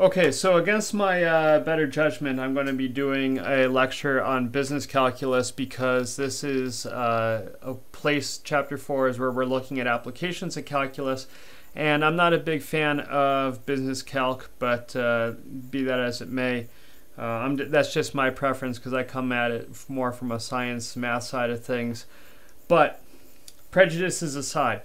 Okay, so against my better judgment, I'm going to be doing a lecture on business calculus because this is a place, chapter 4, is where we're looking at applications of calculus. And I'm not a big fan of business calc, but be that as it may, that's just my preference because I come at it more from a science, math side of things. But prejudices aside,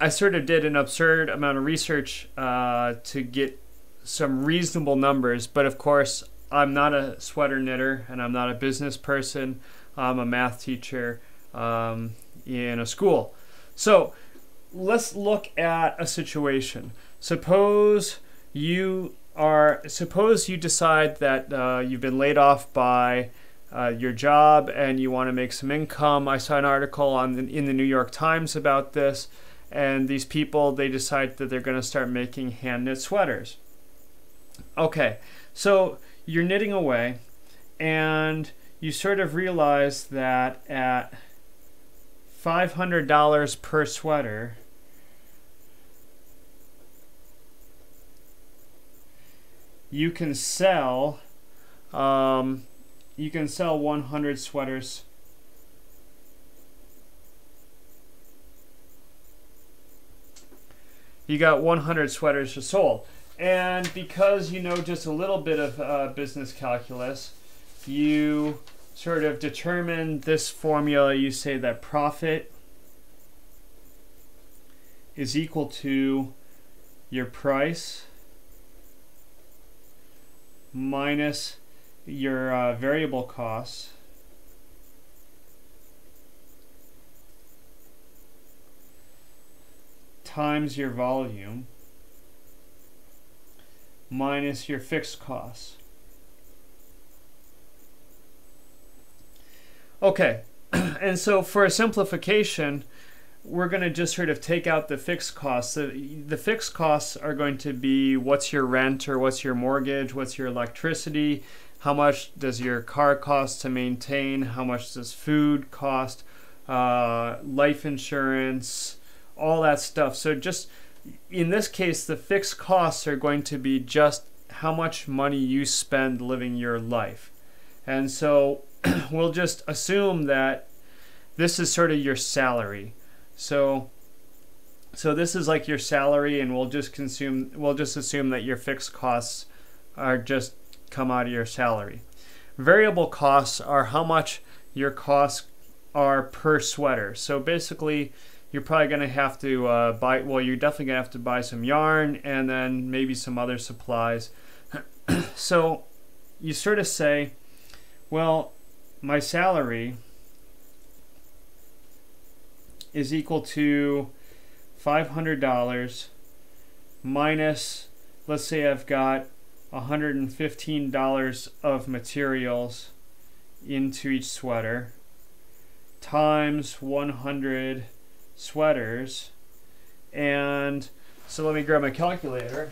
I sort of did an absurd amount of research to get some reasonable numbers, but of course I'm not a sweater knitter and I'm not a business person. I'm a math teacher in a school. So let's look at a situation. Suppose you decide that you've been laid off by your job and you want to make some income. I saw an article in the New York Times about this. And these people, they decide that they're going to start making hand knit sweaters. Okay, so you're knitting away and you sort of realize that at $500 per sweater, you can sell 100 sweaters . You got 100 sweaters to sold. And because you know just a little bit of business calculus, you sort of determine this formula. You say that profit is equal to your price minus your variable costs times your volume minus your fixed costs. Okay, and so for a simplification, we're going to just sort of take out the fixed costs. The fixed costs are going to be what's your rent or what's your mortgage, what's your electricity, how much does your car cost to maintain, how much does food cost, life insurance, all that stuff. So just in this case, the fixed costs are going to be just how much money you spend living your life. And so we'll just assume that this is sort of your salary. So this is like your salary, and we'll just assume that your fixed costs are just come out of your salary. Variable costs are how much your costs are per sweater. So basically, you're probably going to have to you're definitely going to have to buy some yarn and then maybe some other supplies. So you sort of say, well, my salary is equal to $500 minus, let's say I've got $115 of materials into each sweater times 100 sweaters. And so let me grab my calculator.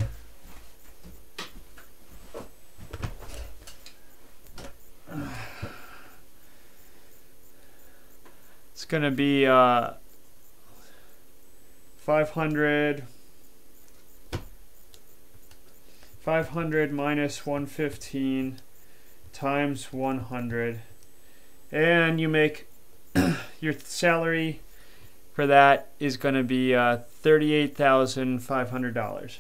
It's going to be 500 minus 115 times 100, and you make your salary for that is going to be $38,500.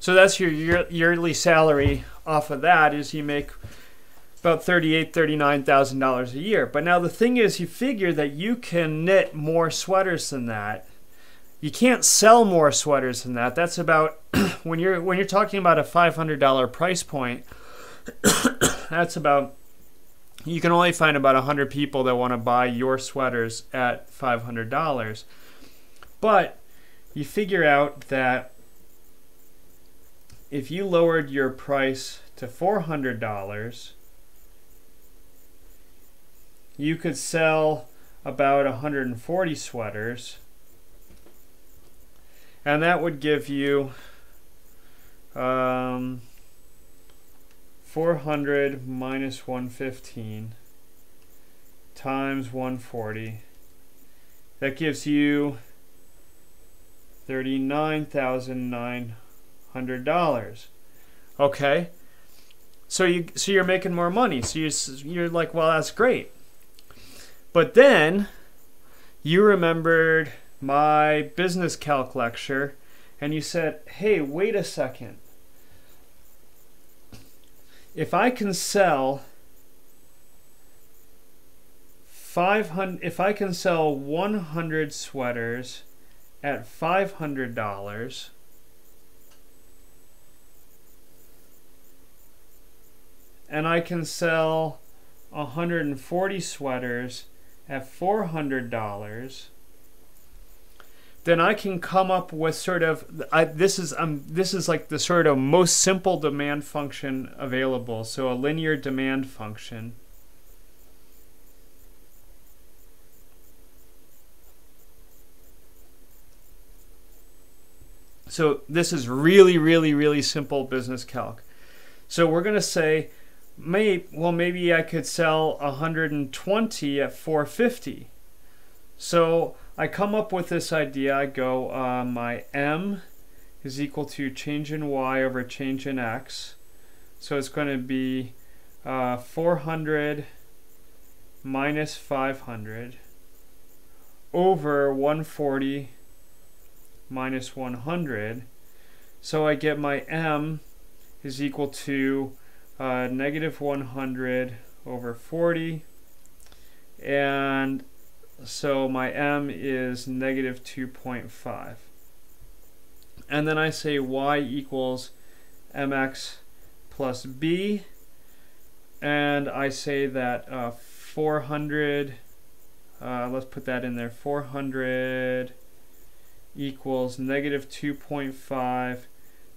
So that's your yearly salary. Off of that is you make about $39,000 a year. But now the thing is, you figure that you can knit more sweaters than that. You can't sell more sweaters than that. That's about when you're talking about a $500 price point. That's about, you can only find about 100 people that want to buy your sweaters at $500. But you figure out that if you lowered your price to $400, you could sell about 140 sweaters. And that would give you 400 minus 115 times 140. That gives you $39,900. Okay, so you're making more money. So you're like, well, that's great. But then you remembered my business calc lecture, and you said, hey, wait a second. If I can sell 100 sweaters at $500, and I can sell 140 sweaters at $400, then I can come up with sort of this is like the sort of most simple demand function available. So a linear demand function. So this is really, really, really simple business calc. So we're going to say, maybe I could sell 120 at 450. So I come up with this idea. I go, my M is equal to change in Y over change in X. So it's going to be 400 minus 500 over 140 minus 100. So I get my M is equal to negative 100 over 40, and so my M is negative 2.5. And then I say Y equals MX plus B, and I say that 400, let's put that in there, 400 equals negative 2.5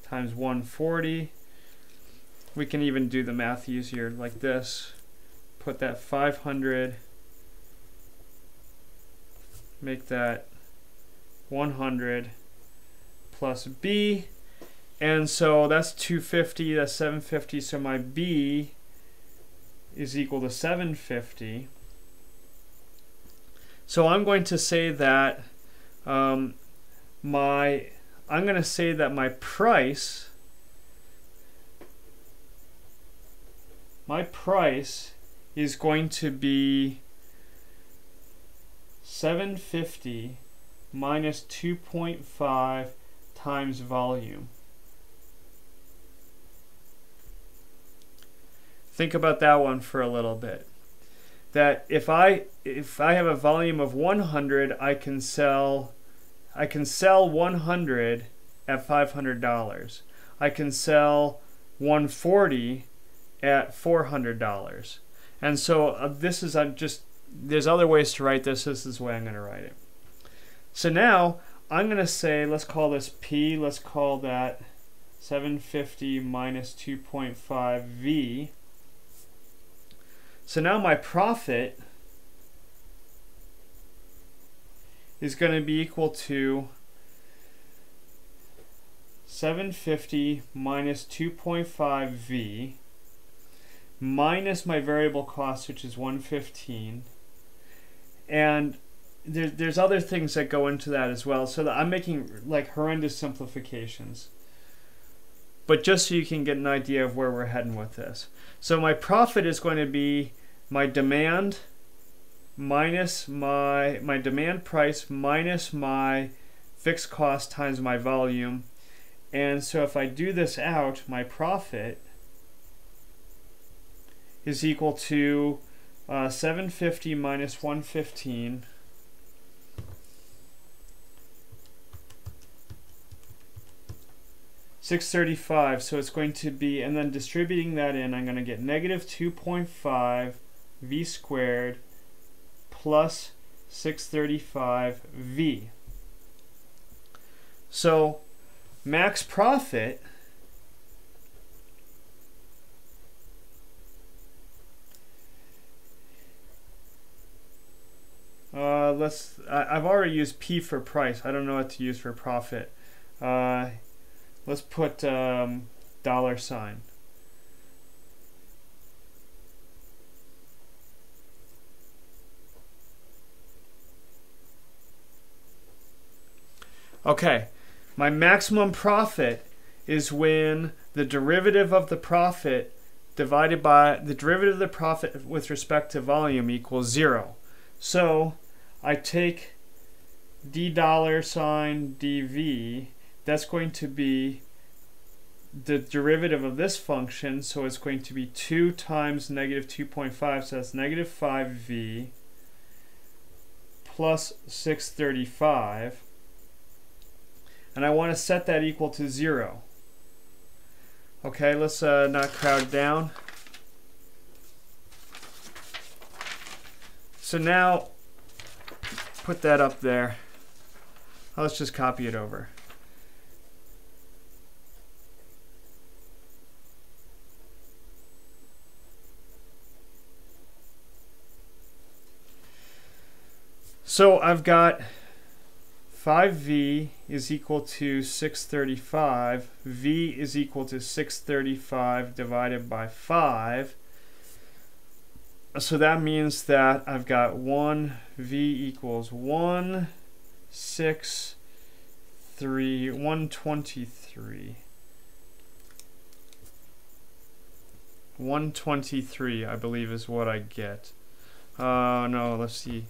times 140. We can even do the math easier like this. Put that 500, make that 100 plus B, and so that's 250, that's 750, so my B is equal to 750. So I'm going to say that my price is going to be 750 minus 2.5 times volume. Think about that one for a little bit. That if I have a volume of 100, I can sell 100 at $500. I can sell 140 at $400. And so this is, there's other ways to write this. This is the way I'm going to write it. So now I'm going to say, let's call this P. Let's call that 750 minus 2.5 V. So now my profit is going to be equal to 750 minus 2.5 V minus my variable cost, which is 115, and there's other things that go into that as well, so that I'm making like horrendous simplifications, but just so you can get an idea of where we're heading with this. So my profit is going to be my demand minus my demand price minus my fixed cost times my volume. And so if I do this out, my profit is equal to 750 minus 115 635. So it's going to be, and then distributing that in, I'm going to get negative 2.5 V squared plus 635 V. So max profit I've already used P for price. I don't know what to use for profit. Let's put dollar sign. Okay, My maximum profit is when the derivative of the profit divided by the derivative of the profit with respect to volume equals 0. So I take d dollar sine dv. That's going to be the derivative of this function, so it's going to be 2 times negative 2.5, so that's negative 5v plus 635, and I want to set that equal to 0. Okay, let's not crowd down. So now put that up there. Let's just copy it over. So I've got 5v is equal to 635. V is equal to 635 divided by 5. So that means that I've got 1, v equals 1, 6, 3, 123. 123, I believe, is what I get. No, let's see.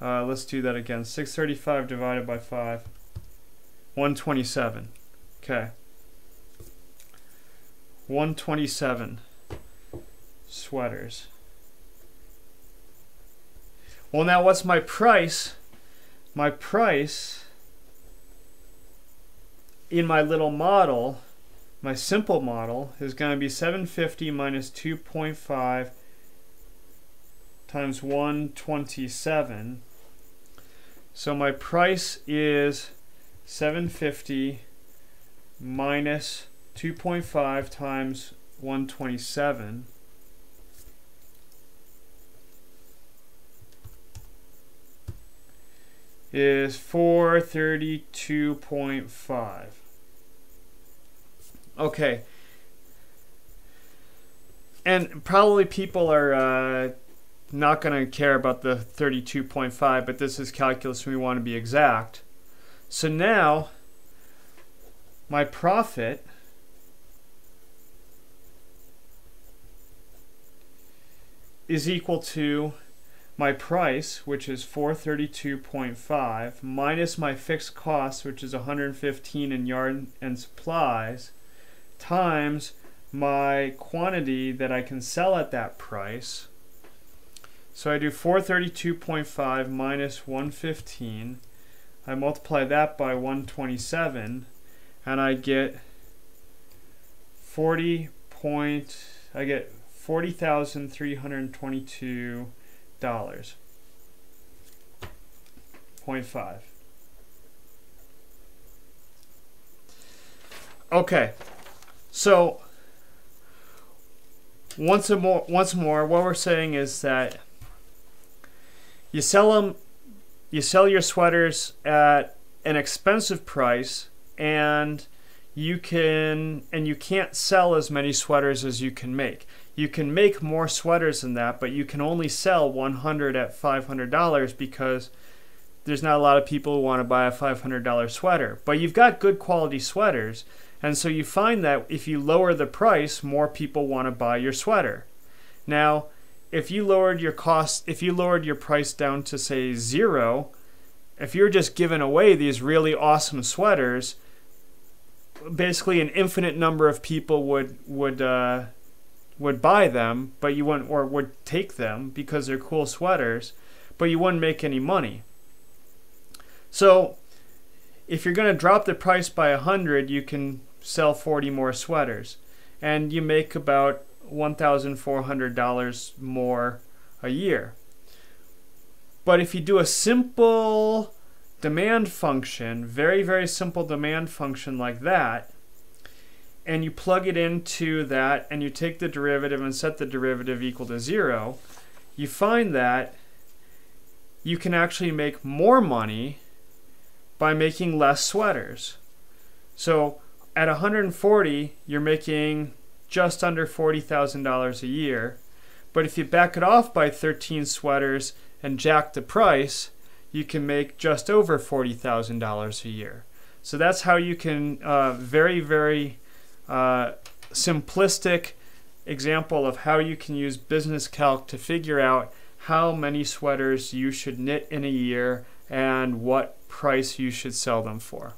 Let's do that again. 635 divided by 5, 127. Okay. 127 sweaters. Well, now what's my price? My price in my little model, my simple model, is going to be 750 minus 2.5 times 127. So my price is 750 minus 2.5 times 127. Is 432.5. Okay. And probably people are not going to care about the 32.5, but this is calculus and we want to be exact. So now my profit is equal to my price, which is 432.5, minus my fixed cost, which is 115 in yarn and supplies, times my quantity that I can sell at that price. So I do 432.5 minus 115. I multiply that by 127, and I get 40,322.5. Okay, so once more, what we're saying is that you sell your sweaters at an expensive price, and you can't sell as many sweaters as you can make. You can make more sweaters than that, but you can only sell 100 at $500 because there's not a lot of people who want to buy a $500 sweater. But you've got good quality sweaters, and so you find that if you lower the price, more people want to buy your sweater. Now, if you lowered your cost, if you lowered your price down to say 0, if you're just giving away these really awesome sweaters, basically an infinite number of people would buy them, but you wouldn't, or would take them because they're cool sweaters, but you wouldn't make any money. So if you're going to drop the price by 100, you can sell 40 more sweaters, and you make about $1,400 more a year. But if you do a simple demand function, very, very simple demand function like that, and you plug it into that, and you take the derivative and set the derivative equal to 0, you find that you can actually make more money by making less sweaters. So at 140, you're making just under $40,000 a year. But if you back it off by 13 sweaters and jack the price, you can make just over $40,000 a year. So that's how you can very, very simplistic example of how you can use business calc to figure out how many sweaters you should knit in a year and what price you should sell them for.